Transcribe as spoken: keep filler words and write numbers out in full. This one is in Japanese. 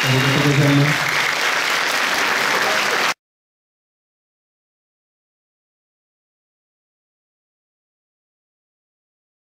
ありがとうございます。